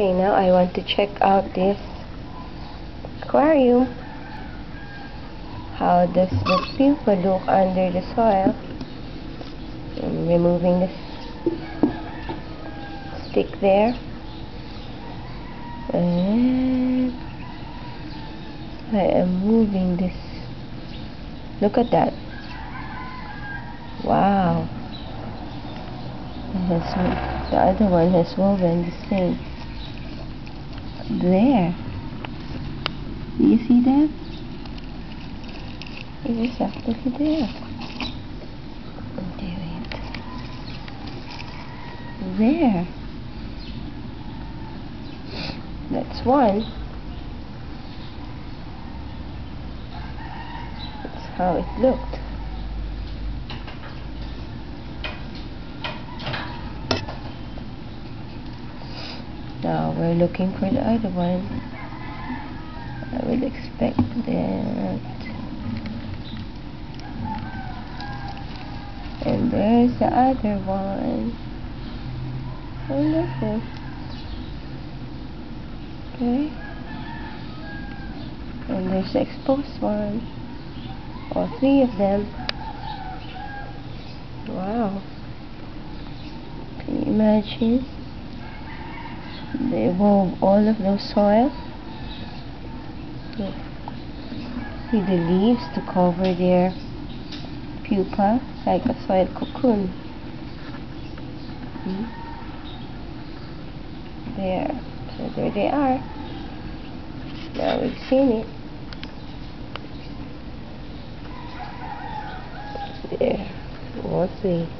Okay, now I want to check out this aquarium. How does the pupa look under the soil? I'm removing this stick there. And I am moving this. Look at that. Wow. The other one has woven the same. There. Do you see that? It is actually there. There. That's one. That's how it looked. Now we're looking for the other one. I would expect that. And there's the other one. Wonderful. Okay. And there's the exposed one. All three of them. Wow. Can you imagine? They wove all of those soil. See the leaves to cover their pupa like a soil cocoon. There. So there they are. Now we've seen it. There. We'll see.